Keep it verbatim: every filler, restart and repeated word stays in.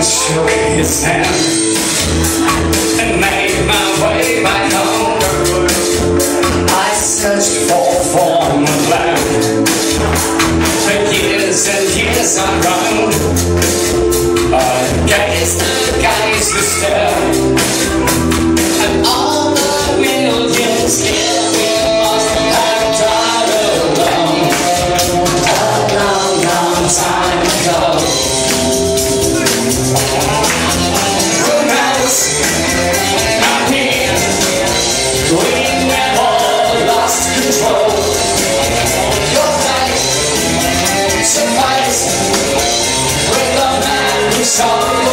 Shook his hand and made my way back home. I searched for foreign land. For years and years I roamed. I gazed and gazed to stare, and all the millions here we must have died alone a long, long time ago. Suffice with the man who saw